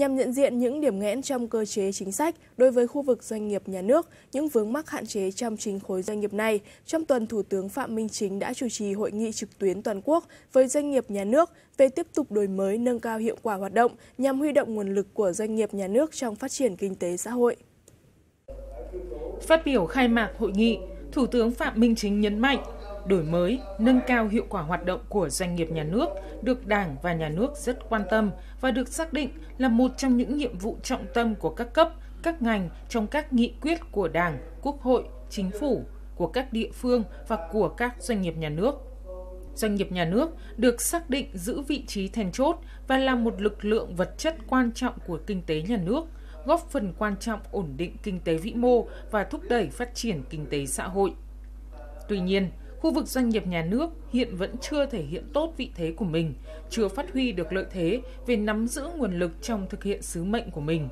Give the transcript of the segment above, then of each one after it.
nhằm nhận diện những điểm nghẽn trong cơ chế chính sách đối với khu vực doanh nghiệp nhà nước, những vướng mắc hạn chế trong chính khối doanh nghiệp này. Trong tuần, Thủ tướng Phạm Minh Chính đã chủ trì hội nghị trực tuyến toàn quốc với doanh nghiệp nhà nước về tiếp tục đổi mới, nâng cao hiệu quả hoạt động nhằm huy động nguồn lực của doanh nghiệp nhà nước trong phát triển kinh tế xã hội. Phát biểu khai mạc hội nghị, Thủ tướng Phạm Minh Chính nhấn mạnh, đổi mới, nâng cao hiệu quả hoạt động của doanh nghiệp nhà nước được Đảng và Nhà nước rất quan tâm và được xác định là một trong những nhiệm vụ trọng tâm của các cấp, các ngành trong các nghị quyết của Đảng, Quốc hội, Chính phủ, của các địa phương và của các doanh nghiệp nhà nước. Doanh nghiệp nhà nước được xác định giữ vị trí then chốt và là một lực lượng vật chất quan trọng của kinh tế nhà nước, góp phần quan trọng ổn định kinh tế vĩ mô và thúc đẩy phát triển kinh tế xã hội. Tuy nhiên, khu vực doanh nghiệp nhà nước hiện vẫn chưa thể hiện tốt vị thế của mình, chưa phát huy được lợi thế về nắm giữ nguồn lực trong thực hiện sứ mệnh của mình.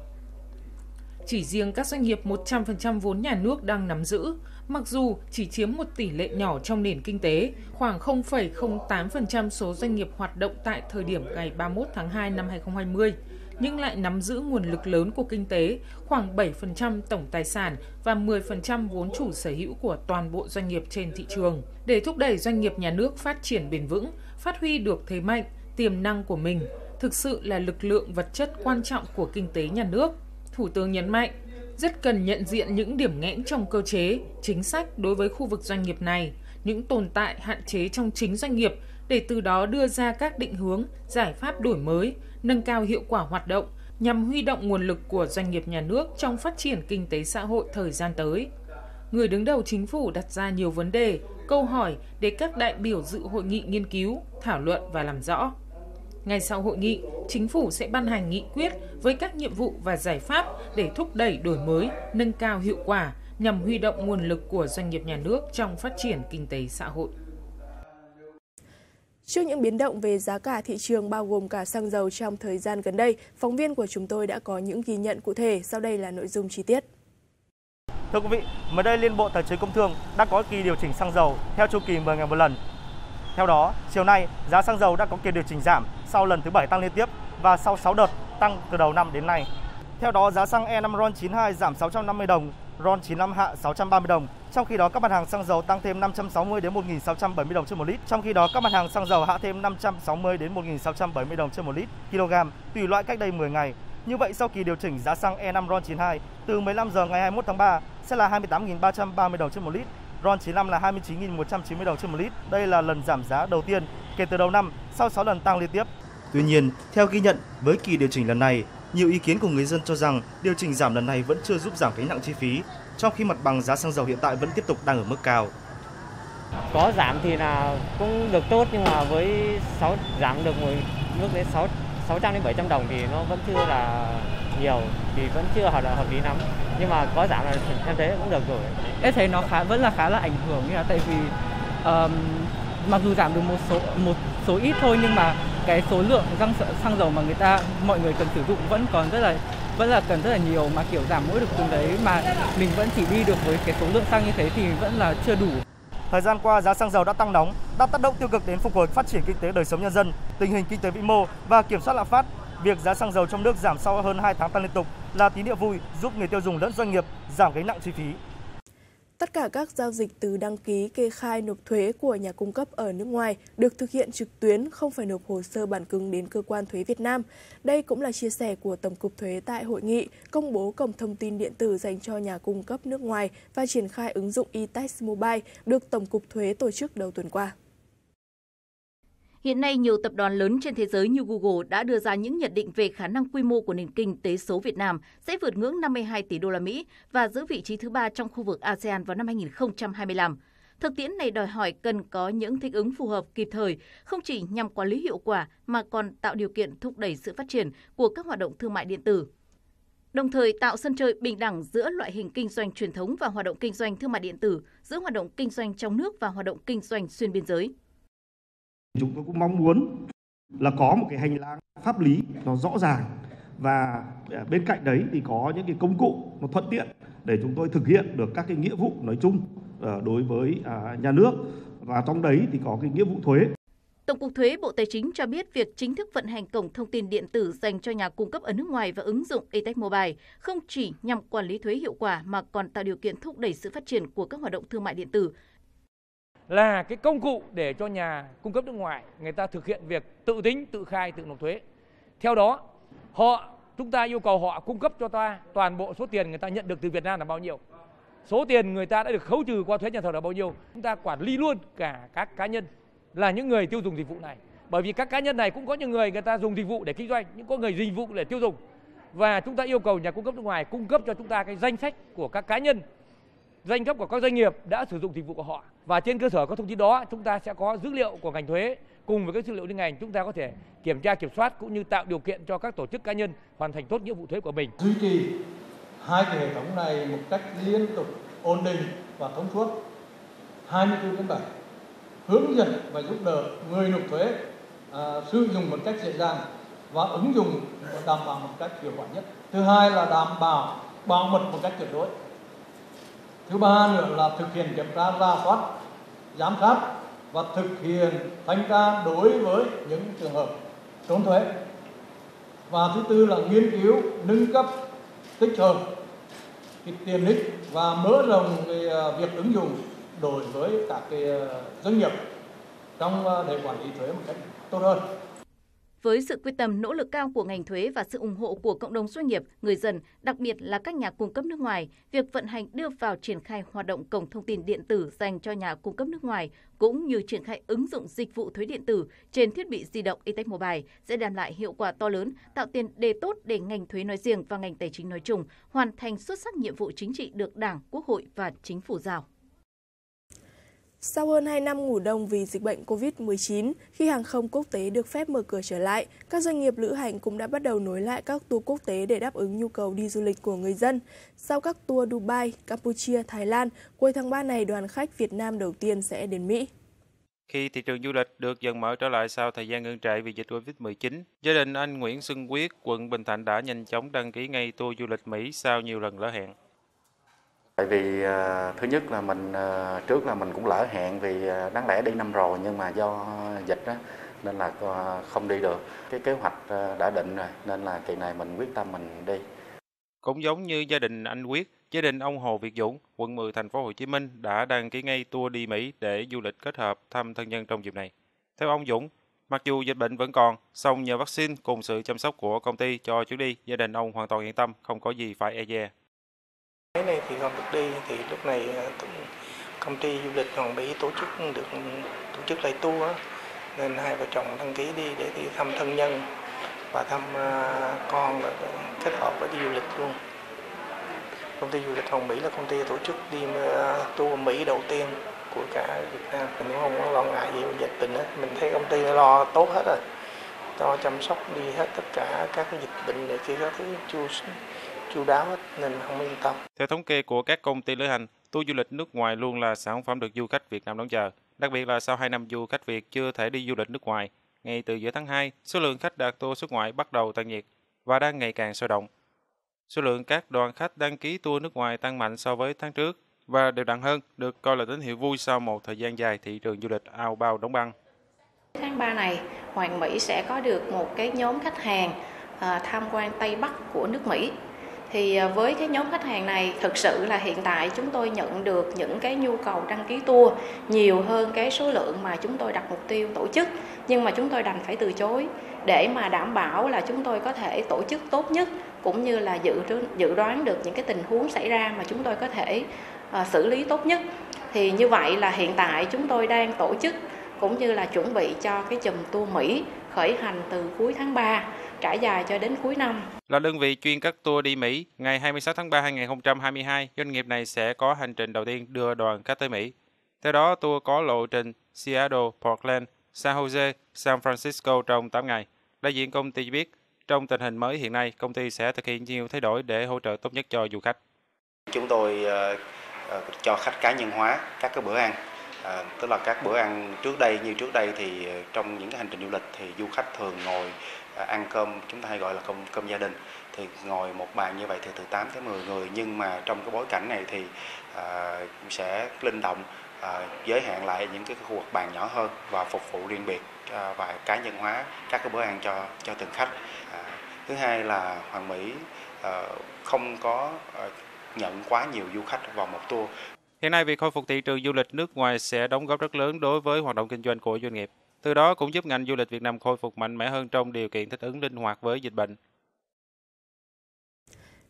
Chỉ riêng các doanh nghiệp 100% vốn nhà nước đang nắm giữ, mặc dù chỉ chiếm một tỷ lệ nhỏ trong nền kinh tế, khoảng 0,08% số doanh nghiệp hoạt động tại thời điểm ngày 31 tháng 2 năm 2020, nhưng lại nắm giữ nguồn lực lớn của kinh tế, khoảng 7% tổng tài sản và 10% vốn chủ sở hữu của toàn bộ doanh nghiệp trên thị trường. Để thúc đẩy doanh nghiệp nhà nước phát triển bền vững, phát huy được thế mạnh, tiềm năng của mình, thực sự là lực lượng vật chất quan trọng của kinh tế nhà nước, Thủ tướng nhấn mạnh, rất cần nhận diện những điểm nghẽn trong cơ chế, chính sách đối với khu vực doanh nghiệp này, những tồn tại hạn chế trong chính doanh nghiệp để từ đó đưa ra các định hướng, giải pháp đổi mới, nâng cao hiệu quả hoạt động nhằm huy động nguồn lực của doanh nghiệp nhà nước trong phát triển kinh tế xã hội thời gian tới. Người đứng đầu chính phủ đặt ra nhiều vấn đề, câu hỏi để các đại biểu dự hội nghị nghiên cứu, thảo luận và làm rõ. Ngay sau hội nghị, chính phủ sẽ ban hành nghị quyết với các nhiệm vụ và giải pháp để thúc đẩy đổi mới, nâng cao hiệu quả nhằm huy động nguồn lực của doanh nghiệp nhà nước trong phát triển kinh tế xã hội. Trước những biến động về giá cả thị trường bao gồm cả xăng dầu trong thời gian gần đây, phóng viên của chúng tôi đã có những ghi nhận cụ thể, sau đây là nội dung chi tiết. Thưa quý vị, mới đây Liên Bộ Tài chính Công Thương đã có kỳ điều chỉnh xăng dầu theo chu kỳ 10 ngày một lần. Theo đó, chiều nay giá xăng dầu đã có kỳ điều chỉnh giảm sau lần thứ 7 tăng liên tiếp và sau 6 đợt tăng từ đầu năm đến nay. Theo đó, giá xăng E5 RON92 giảm 650 đồng, RON95 hạ 630 đồng. Trong khi đó, các mặt hàng xăng dầu tăng thêm 560 đến 1.670 đồng trên 1 lít. Trong khi đó, các mặt hàng xăng dầu hạ thêm 560 đến 1.670 đồng trên 1 lít kg, tùy loại cách đây 10 ngày. Như vậy, sau kỳ điều chỉnh giá xăng E5 RON92 từ 15 giờ ngày 21 tháng 3 sẽ là 28.330 đồng trên 1 lít, RON95 là 29.190 đồng trên 1 lít. Đây là lần giảm giá đầu tiên kể từ đầu năm sau 6 lần tăng liên tiếp. Tuy nhiên, theo ghi nhận, với kỳ điều chỉnh lần này, nhiều ý kiến của người dân cho rằng điều chỉnh giảm lần này vẫn chưa giúp giảm gánh nặng chi phí, trong khi mặt bằng giá xăng dầu hiện tại vẫn tiếp tục đang ở mức cao. Có giảm thì là cũng được tốt, nhưng mà với giảm được mức đến 600 đến 700 đồng thì nó vẫn chưa là nhiều, thì vẫn chưa hợp lý lắm. Nhưng mà có giảm là em thấy cũng được rồi. Em thấy nó vẫn khá là ảnh hưởng, như là tại vì mặc dù giảm được một số ít thôi, nhưng mà cái số lượng xăng dầu mà mọi người cần sử dụng vẫn còn rất là nhiều, mà kiểu giảm mỗi được từng đấy mà mình vẫn chỉ đi được với cái số lượng xăng như thế thì vẫn là chưa đủ. Thời gian qua, giá xăng dầu đã tăng nóng, đã tác động tiêu cực đến phục hồi phát triển kinh tế đời sống nhân dân, tình hình kinh tế vĩ mô và kiểm soát lạm phát. Việc giá xăng dầu trong nước giảm sau hơn 2 tháng tăng liên tục là tín hiệu vui, giúp người tiêu dùng lẫn doanh nghiệp giảm gánh nặng chi phí. Tất cả các giao dịch từ đăng ký, kê khai, nộp thuế của nhà cung cấp ở nước ngoài được thực hiện trực tuyến, không phải nộp hồ sơ bản cứng đến cơ quan thuế Việt Nam. Đây cũng là chia sẻ của Tổng cục Thuế tại hội nghị công bố cổng thông tin điện tử dành cho nhà cung cấp nước ngoài và triển khai ứng dụng eTax Mobile được Tổng cục Thuế tổ chức đầu tuần qua. Hiện nay, nhiều tập đoàn lớn trên thế giới như Google đã đưa ra những nhận định về khả năng quy mô của nền kinh tế số Việt Nam sẽ vượt ngưỡng 52 tỷ USD và giữ vị trí thứ 3 trong khu vực ASEAN vào năm 2025. Thực tiễn này đòi hỏi cần có những thích ứng phù hợp kịp thời, không chỉ nhằm quản lý hiệu quả mà còn tạo điều kiện thúc đẩy sự phát triển của các hoạt động thương mại điện tử. Đồng thời tạo sân chơi bình đẳng giữa loại hình kinh doanh truyền thống và hoạt động kinh doanh thương mại điện tử, giữa hoạt động kinh doanh trong nước và hoạt động kinh doanh xuyên biên giới. Chúng tôi cũng mong muốn là có một cái hành lang pháp lý nó rõ ràng, và bên cạnh đấy thì có những cái công cụ nó thuận tiện để chúng tôi thực hiện được các cái nghĩa vụ nói chung đối với nhà nước, và trong đấy thì có cái nghĩa vụ thuế. Tổng cục Thuế, Bộ Tài chính cho biết việc chính thức vận hành cổng thông tin điện tử dành cho nhà cung cấp ở nước ngoài và ứng dụng eTax Mobile không chỉ nhằm quản lý thuế hiệu quả mà còn tạo điều kiện thúc đẩy sự phát triển của các hoạt động thương mại điện tử. Là cái công cụ để cho nhà cung cấp nước ngoài người ta thực hiện việc tự tính, tự khai, tự nộp thuế. Theo đó, chúng ta yêu cầu họ cung cấp cho ta toàn bộ số tiền người ta nhận được từ Việt Nam là bao nhiêu, số tiền người ta đã được khấu trừ qua thuế nhà thầu là bao nhiêu. Chúng ta quản lý luôn cả các cá nhân là những người tiêu dùng dịch vụ này. Bởi vì các cá nhân này cũng có những người ta dùng dịch vụ để kinh doanh, nhưng có người dịch vụ để tiêu dùng. Và chúng ta yêu cầu nhà cung cấp nước ngoài cung cấp cho chúng ta cái danh sách của các cá nhân, danh sách của các doanh nghiệp đã sử dụng dịch vụ của họ. Và trên cơ sở các thông tin đó, chúng ta sẽ có dữ liệu của ngành thuế cùng với các dữ liệu liên ngành, chúng ta có thể kiểm tra kiểm soát cũng như tạo điều kiện cho các tổ chức cá nhân hoàn thành tốt nghĩa vụ thuế của mình. Duy trì hai cái hệ thống này một cách liên tục, ổn định và thông suốt 24/7, hướng dẫn và giúp đỡ người nộp thuế sử dụng một cách dễ dàng và ứng dụng và đảm bảo một cách hiệu quả nhất. Thứ hai là đảm bảo bảo mật một cách tuyệt đối. Thứ ba nữa là thực hiện kiểm tra, rà soát, giám sát và thực hiện thanh tra đối với những trường hợp trốn thuế. Và thứ tư là nghiên cứu nâng cấp tích hợp cái tiềm ích và mở rộng việc ứng dụng đối với các cái doanh nghiệp trong để quản lý thuế một cách tốt hơn. Với sự quyết tâm nỗ lực cao của ngành thuế và sự ủng hộ của cộng đồng doanh nghiệp, người dân, đặc biệt là các nhà cung cấp nước ngoài, việc vận hành đưa vào triển khai hoạt động cổng thông tin điện tử dành cho nhà cung cấp nước ngoài cũng như triển khai ứng dụng dịch vụ thuế điện tử trên thiết bị di động eTax Mobile sẽ đem lại hiệu quả to lớn, tạo tiền đề tốt để ngành thuế nói riêng và ngành tài chính nói chung hoàn thành xuất sắc nhiệm vụ chính trị được Đảng, Quốc hội và Chính phủ giao. Sau hơn 2 năm ngủ đông vì dịch bệnh COVID-19, khi hàng không quốc tế được phép mở cửa trở lại, các doanh nghiệp lữ hành cũng đã bắt đầu nối lại các tour quốc tế để đáp ứng nhu cầu đi du lịch của người dân. Sau các tour Dubai, Campuchia, Thái Lan, cuối tháng 3 này đoàn khách Việt Nam đầu tiên sẽ đến Mỹ. Khi thị trường du lịch được dần mở trở lại sau thời gian ngưng trệ vì dịch COVID-19, gia đình anh Nguyễn Xuân Quyết, quận Bình Thạnh đã nhanh chóng đăng ký ngay tour du lịch Mỹ sau nhiều lần lỡ hẹn. Tại vì thứ nhất là trước là mình cũng lỡ hẹn vì đáng lẽ đi năm rồi nhưng mà do dịch đó, nên là không đi được. Cái kế hoạch đã định rồi nên là kỳ này mình quyết tâm mình đi. Cũng giống như gia đình anh Quyết, gia đình ông Hồ Việt Dũng, quận 10 thành phố Hồ Chí Minh đã đăng ký ngay tour đi Mỹ để du lịch kết hợp thăm thân nhân trong dịp này. Theo ông Dũng, mặc dù dịch bệnh vẫn còn, song nhờ vaccine cùng sự chăm sóc của công ty cho chuyến đi, gia đình ông hoàn toàn yên tâm, không có gì phải e dè. Cái này thì không được đi, thì lúc này công ty du lịch Hoàng Mỹ tổ chức lại tour nên hai vợ chồng đăng ký đi để đi thăm thân nhân và thăm con và kết hợp với đi du lịch luôn. Công ty du lịch Hoàng Mỹ là công ty tổ chức đi tour Mỹ đầu tiên của cả Việt Nam. Mình cũng không lo ngại gì về dịch bệnh hết, mình thấy công ty lo tốt hết rồi, lo chăm sóc đi hết tất cả các cái dịch bệnh này kia các thứ chu đáo hết nên không yên tâm. Theo thống kê của các công ty lữ hành, tour du lịch nước ngoài luôn là sản phẩm được du khách Việt Nam đón chờ. Đặc biệt là sau 2 năm du khách Việt chưa thể đi du lịch nước ngoài, ngay từ giữa tháng 2, số lượng khách đặt tour xuất ngoại bắt đầu tăng nhiệt và đang ngày càng sôi động. Số lượng các đoàn khách đăng ký tour nước ngoài tăng mạnh so với tháng trước và đều đặn hơn, được coi là tín hiệu vui sau một thời gian dài thị trường du lịch ao bao đóng băng. Tháng 3 này, Hoàng Mỹ sẽ có được một cái nhóm khách hàng tham quan Tây Bắc của nước Mỹ. Thì với cái nhóm khách hàng này, thực sự là hiện tại chúng tôi nhận được những cái nhu cầu đăng ký tour nhiều hơn cái số lượng mà chúng tôi đặt mục tiêu tổ chức, nhưng mà chúng tôi đành phải từ chối để mà đảm bảo là chúng tôi có thể tổ chức tốt nhất cũng như là dự đoán được những cái tình huống xảy ra mà chúng tôi có thể xử lý tốt nhất. Thì như vậy là hiện tại chúng tôi đang tổ chức cũng như là chuẩn bị cho cái chùm tour Mỹ khởi hành từ cuối tháng 3, trải dài cho đến cuối năm. Là đơn vị chuyên các tour đi Mỹ, ngày 26 tháng 3 2022, doanh nghiệp này sẽ có hành trình đầu tiên đưa đoàn khách tới Mỹ. Theo đó, tour có lộ trình Seattle, Portland, San Jose, San Francisco trong 8 ngày. Đại diện công ty cho biết, trong tình hình mới hiện nay, công ty sẽ thực hiện nhiều thay đổi để hỗ trợ tốt nhất cho du khách. Chúng tôi cho khách cá nhân hóa các cái bữa ăn. Tức là các bữa ăn trước đây thì trong những cái hành trình du lịch thì du khách thường ngồi ăn cơm, chúng ta hay gọi là cơm gia đình, thì ngồi một bàn như vậy thì từ 8 tới 10 người, nhưng mà trong cái bối cảnh này thì sẽ linh động giới hạn lại những cái khu vực bàn nhỏ hơn và phục vụ riêng biệt và cá nhân hóa các cái bữa ăn cho từng khách. Thứ hai là Hoàng Mỹ không có nhận quá nhiều du khách vào một tour. Hiện nay, việc khôi phục thị trường du lịch nước ngoài sẽ đóng góp rất lớn đối với hoạt động kinh doanh của doanh nghiệp. Từ đó cũng giúp ngành du lịch Việt Nam khôi phục mạnh mẽ hơn trong điều kiện thích ứng linh hoạt với dịch bệnh.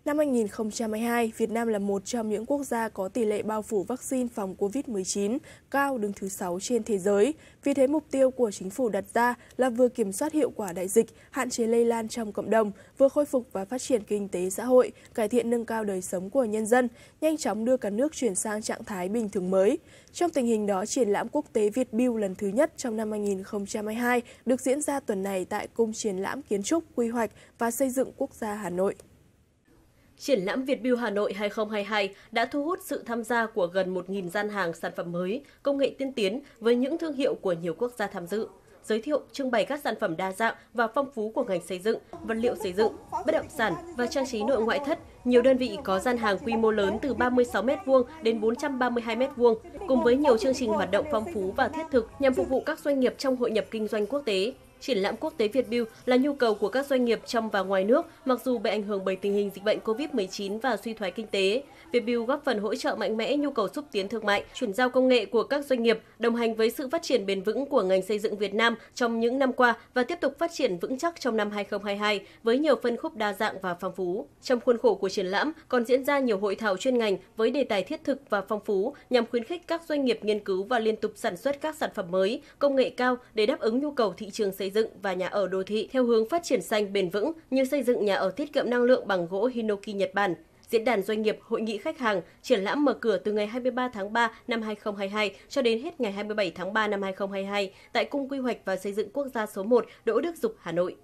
Năm 2022, Việt Nam là một trong những quốc gia có tỷ lệ bao phủ vaccine phòng COVID-19 cao, đứng thứ 6 trên thế giới. Vì thế, mục tiêu của chính phủ đặt ra là vừa kiểm soát hiệu quả đại dịch, hạn chế lây lan trong cộng đồng, vừa khôi phục và phát triển kinh tế xã hội, cải thiện nâng cao đời sống của nhân dân, nhanh chóng đưa cả nước chuyển sang trạng thái bình thường mới. Trong tình hình đó, triển lãm quốc tế Vietbuild lần thứ nhất trong năm 2022 được diễn ra tuần này tại Cung triển lãm Kiến trúc, Quy hoạch và Xây dựng Quốc gia Hà Nội. Triển lãm Vietbuild Hà Nội 2022 đã thu hút sự tham gia của gần 1.000 gian hàng sản phẩm mới, công nghệ tiên tiến với những thương hiệu của nhiều quốc gia tham dự, giới thiệu trưng bày các sản phẩm đa dạng và phong phú của ngành xây dựng, vật liệu xây dựng, bất động sản và trang trí nội ngoại thất. Nhiều đơn vị có gian hàng quy mô lớn từ 36m2 đến 432m2, cùng với nhiều chương trình hoạt động phong phú và thiết thực nhằm phục vụ các doanh nghiệp trong hội nhập kinh doanh quốc tế. Triển lãm quốc tế Vietbuild là nhu cầu của các doanh nghiệp trong và ngoài nước, mặc dù bị ảnh hưởng bởi tình hình dịch bệnh COVID-19 và suy thoái kinh tế. Vietbuild góp phần hỗ trợ mạnh mẽ nhu cầu xúc tiến thương mại, chuyển giao công nghệ của các doanh nghiệp, đồng hành với sự phát triển bền vững của ngành xây dựng Việt Nam trong những năm qua và tiếp tục phát triển vững chắc trong năm 2022 với nhiều phân khúc đa dạng và phong phú. Trong khuôn khổ của triển lãm còn diễn ra nhiều hội thảo chuyên ngành với đề tài thiết thực và phong phú nhằm khuyến khích các doanh nghiệp nghiên cứu và liên tục sản xuất các sản phẩm mới, công nghệ cao để đáp ứng nhu cầu thị trường xây dựng và nhà ở đô thị theo hướng phát triển xanh bền vững như xây dựng nhà ở tiết kiệm năng lượng bằng gỗ Hinoki Nhật Bản. Diễn đàn doanh nghiệp, hội nghị khách hàng, triển lãm mở cửa từ ngày 23 tháng 3 năm 2022 cho đến hết ngày 27 tháng 3 năm 2022 tại Cung Quy hoạch và Xây dựng Quốc gia số 1 Đỗ Đức Dục, Hà Nội.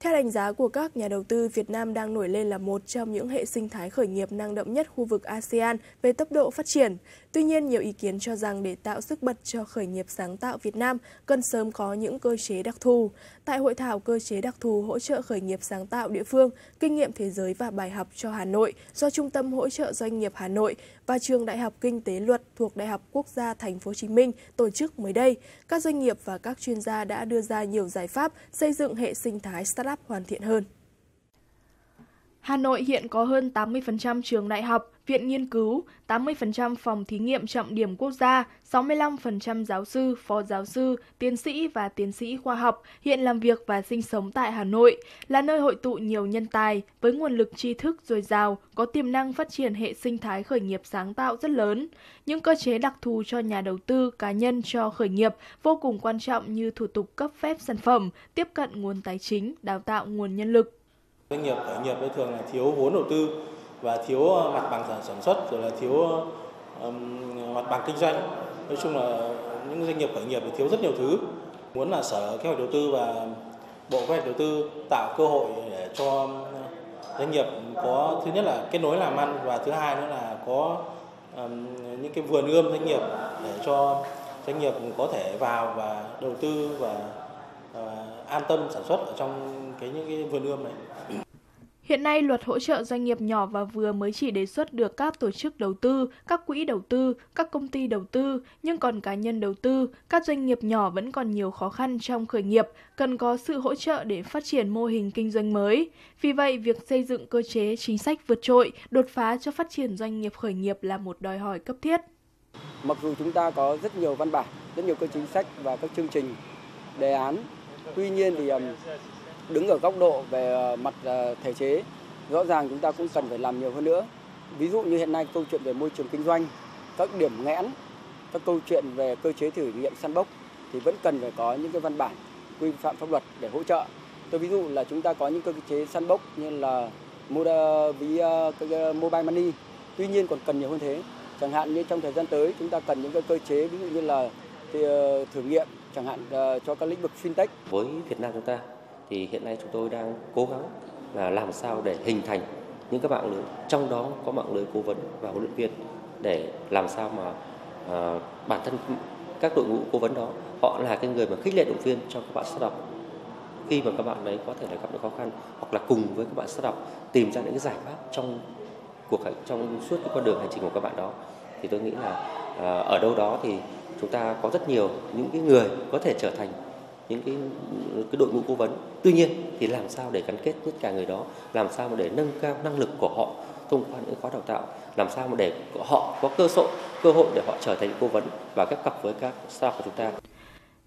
Theo đánh giá của các nhà đầu tư, Việt Nam đang nổi lên là một trong những hệ sinh thái khởi nghiệp năng động nhất khu vực ASEAN về tốc độ phát triển. Tuy nhiên, nhiều ý kiến cho rằng để tạo sức bật cho khởi nghiệp sáng tạo Việt Nam cần sớm có những cơ chế đặc thù. Tại hội thảo cơ chế đặc thù hỗ trợ khởi nghiệp sáng tạo địa phương, kinh nghiệm thế giới và bài học cho Hà Nội do Trung tâm hỗ trợ doanh nghiệp Hà Nội và Trường Đại học Kinh tế Luật thuộc Đại học Quốc gia Thành phố Hồ Chí Minh tổ chức mới đây, các doanh nghiệp và các chuyên gia đã đưa ra nhiều giải pháp xây dựng hệ sinh thái startup hoàn thiện hơn. Hà Nội hiện có hơn 80% trường đại học, viện nghiên cứu, 80% phòng thí nghiệm trọng điểm quốc gia, 65% giáo sư, phó giáo sư, tiến sĩ và tiến sĩ khoa học hiện làm việc và sinh sống tại Hà Nội, là nơi hội tụ nhiều nhân tài với nguồn lực tri thức dồi dào, có tiềm năng phát triển hệ sinh thái khởi nghiệp sáng tạo rất lớn. Những cơ chế đặc thù cho nhà đầu tư, cá nhân cho khởi nghiệp vô cùng quan trọng như thủ tục cấp phép sản phẩm, tiếp cận nguồn tài chính, đào tạo nguồn nhân lực. Doanh nghiệp khởi nghiệp thường là thiếu vốn đầu tư và thiếu mặt bằng sản xuất, rồi là thiếu mặt bằng kinh doanh. Nói chung là những doanh nghiệp khởi nghiệp thì thiếu rất nhiều thứ. Muốn là Sở Kế hoạch Đầu tư và Bộ Kế hoạch Đầu tư tạo cơ hội để cho doanh nghiệp có, thứ nhất là kết nối làm ăn, và thứ hai nữa là có những cái vườn ươm doanh nghiệp để cho doanh nghiệp có thể vào và đầu tư và an tâm sản xuất ở trong những cái vườn ươm này. Hiện nay, luật hỗ trợ doanh nghiệp nhỏ và vừa mới chỉ đề xuất được các tổ chức đầu tư, các quỹ đầu tư, các công ty đầu tư, nhưng còn cá nhân đầu tư, các doanh nghiệp nhỏ vẫn còn nhiều khó khăn trong khởi nghiệp, cần có sự hỗ trợ để phát triển mô hình kinh doanh mới. Vì vậy, việc xây dựng cơ chế chính sách vượt trội, đột phá cho phát triển doanh nghiệp khởi nghiệp là một đòi hỏi cấp thiết. Mặc dù chúng ta có rất nhiều văn bản, rất nhiều cơ chính sách và các chương trình, đề án, tuy nhiên thì đứng ở góc độ về mặt thể chế, rõ ràng chúng ta cũng cần phải làm nhiều hơn nữa. Ví dụ như hiện nay câu chuyện về môi trường kinh doanh, các điểm nghẽn, các câu chuyện về cơ chế thử nghiệm sandbox thì vẫn cần phải có những cái văn bản quy phạm pháp luật để hỗ trợ. Tôi ví dụ là chúng ta có những cơ chế sandbox như là mobile money, tuy nhiên còn cần nhiều hơn thế. Chẳng hạn như trong thời gian tới chúng ta cần những cái cơ chế ví dụ như là thử nghiệm, chẳng hạn cho các lĩnh vực fintech. Với Việt Nam chúng ta thì hiện nay chúng tôi đang cố gắng là làm sao để hình thành những các mạng lưới, trong đó có mạng lưới cố vấn và huấn luyện viên, để làm sao mà bản thân các đội ngũ cố vấn đó họ là cái người mà khích lệ động viên cho các bạn startup khi mà các bạn đấy có thể là gặp được khó khăn, hoặc là cùng với các bạn startup tìm ra những cái giải pháp trong suốt cái con đường hành trình của các bạn đó. Thì tôi nghĩ là ở đâu đó thì chúng ta có rất nhiều những cái người có thể trở thành những cái đội ngũ cố vấn. Tuy nhiên thì làm sao để gắn kết tất cả người đó, làm sao mà để nâng cao năng lực của họ thông qua những khóa đào tạo, làm sao mà để họ có cơ hội để họ trở thành cố vấn và ghép cặp với các startup của chúng ta.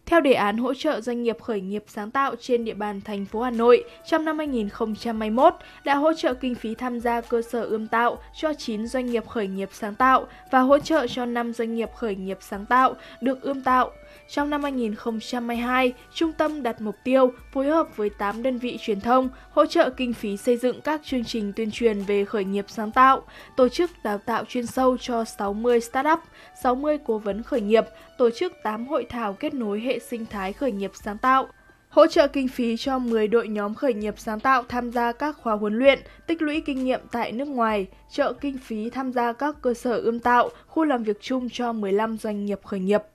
Theo đề án hỗ trợ doanh nghiệp khởi nghiệp sáng tạo trên địa bàn thành phố Hà Nội, trong năm 2021 đã hỗ trợ kinh phí tham gia cơ sở ươm tạo cho 9 doanh nghiệp khởi nghiệp sáng tạo và hỗ trợ cho 5 doanh nghiệp khởi nghiệp sáng tạo được ươm tạo. Trong năm 2022, Trung tâm đặt mục tiêu phối hợp với 8 đơn vị truyền thông hỗ trợ kinh phí xây dựng các chương trình tuyên truyền về khởi nghiệp sáng tạo, tổ chức đào tạo chuyên sâu cho 60 startup, 60 cố vấn khởi nghiệp, tổ chức 8 hội thảo kết nối hệ sinh thái khởi nghiệp sáng tạo, hỗ trợ kinh phí cho 10 đội nhóm khởi nghiệp sáng tạo tham gia các khóa huấn luyện, tích lũy kinh nghiệm tại nước ngoài, trợ kinh phí tham gia các cơ sở ươm tạo, khu làm việc chung cho 15 doanh nghiệp khởi nghiệp.